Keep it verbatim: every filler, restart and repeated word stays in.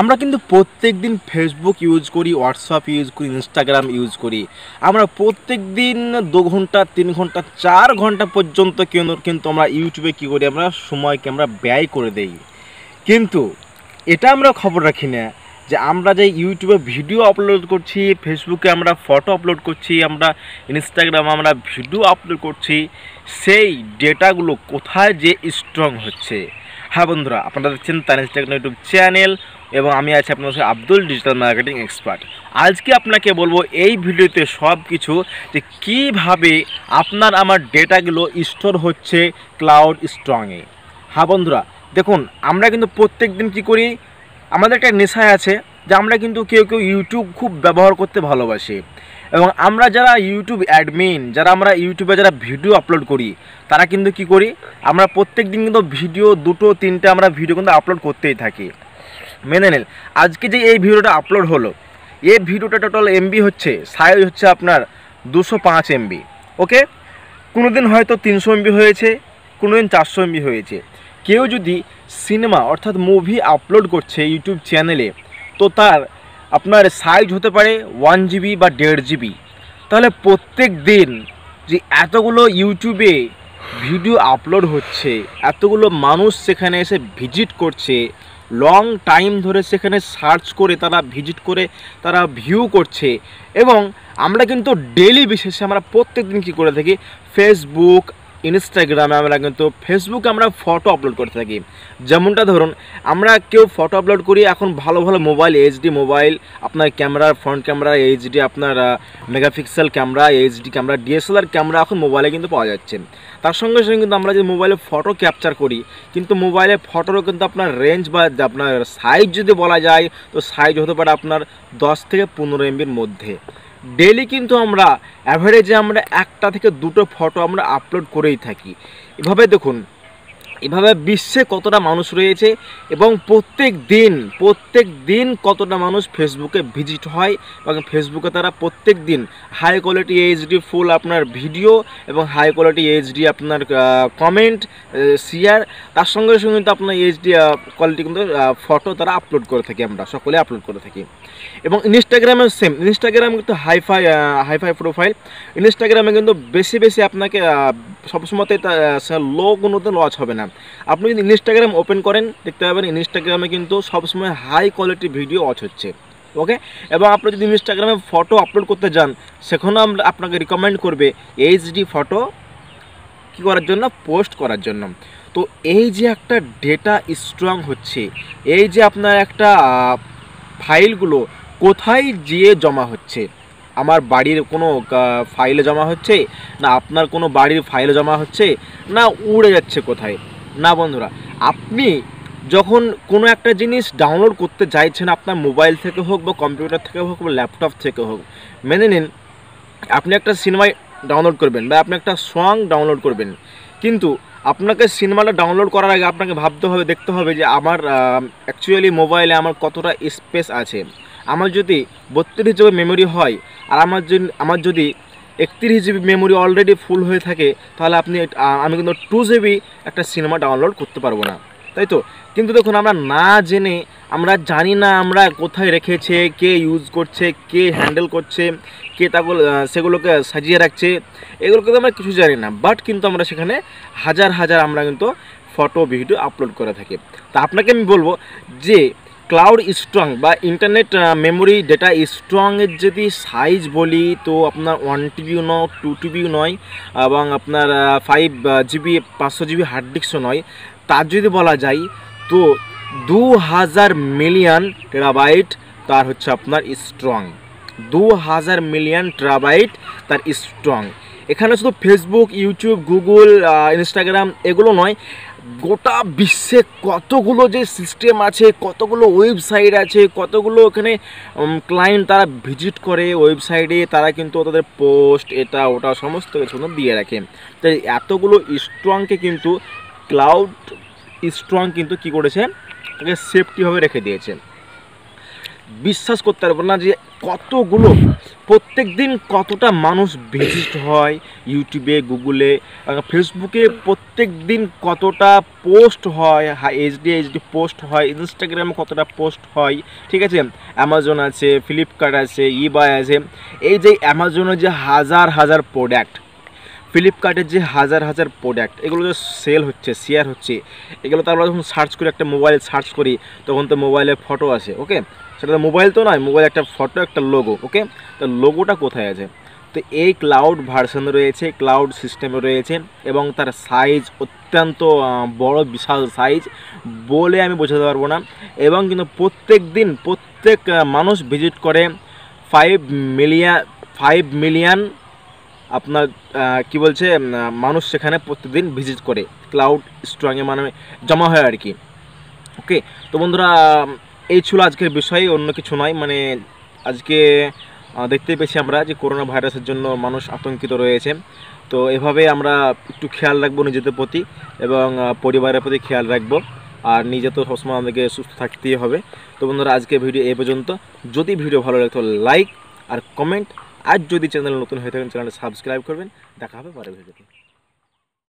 আমরা কিন্তু প্রত্যেক দিন ফেসবুক ইউজ করি, হোয়াটসঅ্যাপ ইউজ করি, ইনস্টাগ্রাম ইউজ করি। আমরা প্রত্যেক দিন দু ঘন্টা তিন ঘন্টা চার ঘন্টা পর্যন্ত কিন্তু আমরা ইউটিউবে কী করি, আমরা সময়কে আমরা ব্যয় করে দেই। কিন্তু এটা আমরা খবর রাখি না যে আমরা যে ইউটিউবে ভিডিও আপলোড করছি, ফেসবুকে আমরা ফটো আপলোড করছি, আমরা ইনস্টাগ্রামে আমরা ভিডিও আপলোড করছি, সেই ডেটাগুলো কোথায় যে স্ট্রং হচ্ছে। হ্যাঁ বন্ধুরা, আপনারা দেখছেন তার ইনস্টাগ্রাম ইউটিউব চ্যানেল এবং আমি আছি আপনার সঙ্গে আব্দুল ডিজিটাল মার্কেটিং এক্সপার্ট। আজকে আপনাকে বলবো এই ভিডিওতে সব কিছু যে কীভাবে আপনার আমার ডেটাগুলো স্টোর হচ্ছে ক্লাউড স্ট্রংয়ে। হ্যাঁ বন্ধুরা, দেখুন আমরা কিন্তু প্রত্যেক দিন কী করি, আমাদের একটা নেশায় আছে যে আমরা কিন্তু কেউ কেউ ইউটিউব খুব ব্যবহার করতে ভালোবাসি এবং আমরা যারা ইউটিউব অ্যাডমিন, যারা আমরা ইউটিউবে যারা ভিডিও আপলোড করি, তারা কিন্তু কি করি, আমরা প্রত্যেক দিন কিন্তু ভিডিও দুটো তিনটা আমরা ভিডিও কিন্তু আপলোড করতেই থাকি। মেনে নিন আজকে যে এই ভিডিওটা আপলোড হলো, এই ভিডিওটা টোটাল এমবি হচ্ছে, সাইজ হচ্ছে আপনার দুশো পাঁচ এমবি। ওকে, কোনো দিন হয়তো তিনশো এমবি হয়েছে, কোনো দিন চারশো এমবি হয়েছে। কেউ যদি সিনেমা অর্থাৎ মুভি আপলোড করছে ইউটিউব চ্যানেলে, তো তার আপনার সাইজ হতে পারে ওয়ান জিবি বা দেড় জিবি। তাহলে প্রত্যেক দিন যে এতগুলো ইউটিউবে ভিডিও আপলোড হচ্ছে, এতগুলো মানুষ সেখানে এসে ভিজিট করছে, লং টাইম ধরে সেখানে সার্চ করে তারা ভিজিট করে তারা ভিউ করছে। এবং আমরা কিন্তু ডেলি বেসিসে আমরা প্রত্যেক দিন কী করে থাকি, ফেসবুক ইনস্টাগ্রামে আমরা কিন্তু ফেসবুকে আমরা ফটো আপলোড করতে থাকি। যেমনটা ধরুন আমরা কেউ ফটো আপলোড করি, এখন ভালো ভালো মোবাইল, এইচডি মোবাইল, আপনার ক্যামেরার ফ্রন্ট ক্যামেরা এইচডি, আপনার megapixel camera HD camera, DSLR camera এখন মোবাইলে কিন্তু পাওয়া যাচ্ছে। তার সঙ্গে সঙ্গে কিন্তু আমরা যে মোবাইলে ফটো ক্যাপচার করি, কিন্তু মোবাইলে ফটোরও কিন্তু আপনার রেঞ্জ বা আপনার সাইজ যদি বলা যায়, তো সাইজ হতে পারে আপনার দশ থেকে পনেরো এমবির মধ্যে। ডেইলি কিন্তু আমরা অ্যাভারেজে আমরা একটা থেকে দুটো ফটো আমরা আপলোড করেই থাকি। এভাবে দেখুন, এভাবে বিশ্বে কতটা মানুষ রয়েছে এবং প্রত্যেক দিন প্রত্যেক দিন কতটা মানুষ ফেসবুকে ভিজিট হয় এবং ফেসবুকে তারা প্রত্যেক দিন হাই কোয়ালিটি এইচডি ফুল আপনার ভিডিও এবং হাই কোয়ালিটি এইচডি আপনার কমেন্ট শেয়ার, তার সঙ্গে সঙ্গে কিন্তু আপনার এইচডি কোয়ালিটি কিন্তু ফটো তারা আপলোড করে থাকি, আমরা সকলে আপলোড করে থাকি। এবং ইনস্টাগ্রামে সেম, ইনস্টাগ্রামে কিন্তু হাইফাই হাইফাই প্রোফাইল, ইনস্টাগ্রামে কিন্তু বেশি বেশি আপনাকে সবসময় লো কোনোতে লচ হবে না। আপনি যদি ইনস্টাগ্রাম ওপেন করেন দেখতে পাবেন ইনস্টাগ্রামে কিন্তু সবসময় হাই কোয়ালিটি ভিডিও ওয়াচ হচ্ছে। ওকে, এবং আপনি যদি ইনস্টাগ্রামে ফটো আপলোড করতে যান, সেখানেও আমরা আপনাকে রিকমেন্ড করবে এইচডি ফটো কী করার জন্য, পোস্ট করার জন্য। তো এই যে একটা ডেটা স্ট্রং হচ্ছে, এই যে আপনার একটা ফাইলগুলো কোথায় গিয়ে জমা হচ্ছে, আমার বাড়ির কোনো ফাইলে জমা হচ্ছে না, আপনার কোনো বাড়ির ফাইলে জমা হচ্ছে না, উড়ে যাচ্ছে কোথায়। না বন্ধুরা, আপনি যখন কোনো একটা জিনিস ডাউনলোড করতে চাইছেন, আপনার মোবাইল থেকে হোক বা কম্পিউটার থেকে হোক বা ল্যাপটপ থেকে হোক, মেনে নিন আপনি একটা সিনেমায় ডাউনলোড করবেন বা আপনি একটা সং ডাউনলোড করবেন, কিন্তু আপনাকে সিনেমাটা ডাউনলোড করার আগে আপনাকে ভাবতে হবে, দেখতে হবে যে আমার অ্যাকচুয়ালি মোবাইলে আমার কতটা স্পেস আছে। আমার যদি বত্রিশ জিবি মেমোরি হয় আর আমার যদি আমার যদি একত্রিশ জিবি মেমোরি অলরেডি ফুল হয়ে থাকে, তাহলে আপনি আমি কিন্তু টু জিবি একটা সিনেমা ডাউনলোড করতে পারবো না, তাই তো। কিন্তু দেখুন আমরা না জেনে, আমরা জানি না আমরা কোথায় রেখেছে, কে ইউজ করছে, কে হ্যান্ডেল করছে, কে তাগুলো সেগুলোকে সাজিয়ে রাখছে, এগুলো কিন্তু আমরা কিছু জানি না। বাট কিন্তু আমরা সেখানে হাজার হাজার আমরা কিন্তু ফটো ভিডিও আপলোড করে থাকি। তা আপনাকে আমি বলবো যে ক্লাউড স্ট্রং বা ইন্টারনেট মেমোরি ডেটা স্ট্রংয়ের যদি সাইজ বলি, তো আপনার ওয়ান টিবিও নয়, টু টিবিও নয় এবং আপনার ফাইভ জিবি পাঁচশো জিবি হার্ড ডিস্কও নয়। তার যদি বলা যায় তো দু হাজার মিলিয়ন টেরাবাইট তার হচ্ছে আপনার স্ট্রং, দু হাজার মিলিয়ন টেরাবাইট তার স্ট্রং। এখানে শুধু ফেসবুক, ইউটিউব, গুগল, ইনস্টাগ্রাম এগুলো নয়, গোটা বিশ্বে কতগুলো যে সিস্টেম আছে, কতগুলো ওয়েবসাইট আছে, কতগুলো এখানে ক্লায়েন্ট তারা ভিজিট করে ওয়েবসাইটে, তারা কিন্তু তাদের পোস্ট এটা ওটা সমস্ত কিছু দিয়ে রাখে। তাই এতগুলো স্ট্রংকে কিন্তু ক্লাউড স্ট্রং কিন্তু কী করেছে, তাকে সেফ কীভাবে রেখে দিয়েছে। বিশ্বাস করতে পারবো না যে কতগুলো প্রত্যেক দিন কতটা মানুষ ভিজিট হয় ইউটিউবে, গুগলে, ফেসবুকে প্রত্যেক দিন কতটা পোস্ট হয়, এইচডি এইচডি পোস্ট হয়, ইনস্টাগ্রামে কতটা পোস্ট হয়, ঠিক আছে। অ্যামাজন আছে, ফ্লিপকার্ট আছে, ইবাই আছে। এই যে অ্যামাজনের যে হাজার হাজার প্রোডাক্ট, ফ্লিপকার্টের যে হাজার হাজার প্রোডাক্ট, এগুলো যে সেল হচ্ছে, শেয়ার হচ্ছে, এগুলো তো আমরা যখন সার্চ করি, একটা মোবাইল সার্চ করি, তখন তো মোবাইলের ফটো আসে, ওকে। সেটা তো মোবাইল তো নয়, মোবাইল একটা ফটো, একটা লোগো, ওকে। তো লোগোটা কোথায় আছে? তো এই ক্লাউড ভার্সন রয়েছে, ক্লাউড সিস্টেমে রয়েছে, এবং তার সাইজ অত্যন্ত বড়, বিশাল সাইজ বলে আমি বোঝাতে পারবো না। এবং কিন্তু প্রত্যেক দিন প্রত্যেক মানুষ ভিজিট করে ফাইভ মিলিয়ন ফাইভ মিলিয়ন আপনার কি বলছে মানুষ সেখানে প্রতিদিন ভিজিট করে, ক্লাউড স্টোরে মানে জমা হয় আর কি, ওকে। তো বন্ধুরা, এই ছিল আজকের বিষয়, অন্য কিছু নয়। মানে আজকে দেখতে পেয়েছি আমরা যে করোনা ভাইরাসের জন্য মানুষ আতঙ্কিত রয়েছে। তো এভাবে আমরা একটু খেয়াল রাখবো নিজেদের প্রতি এবং পরিবারের প্রতি খেয়াল রাখবো, আর নিজে তো সবসময় আমাদেরকে সুস্থ থাকতেই হবে। তো বন্ধুরা, আজকে ভিডিও এ পর্যন্ত। যদি ভিডিও ভালো লাগে তো লাইক আর কমেন্ট, আর যদি চ্যানেল নতুন হয়ে থাকেন চ্যানেলটা সাবস্ক্রাইব করবেন। দেখা হবে পরের ভিডিওতে।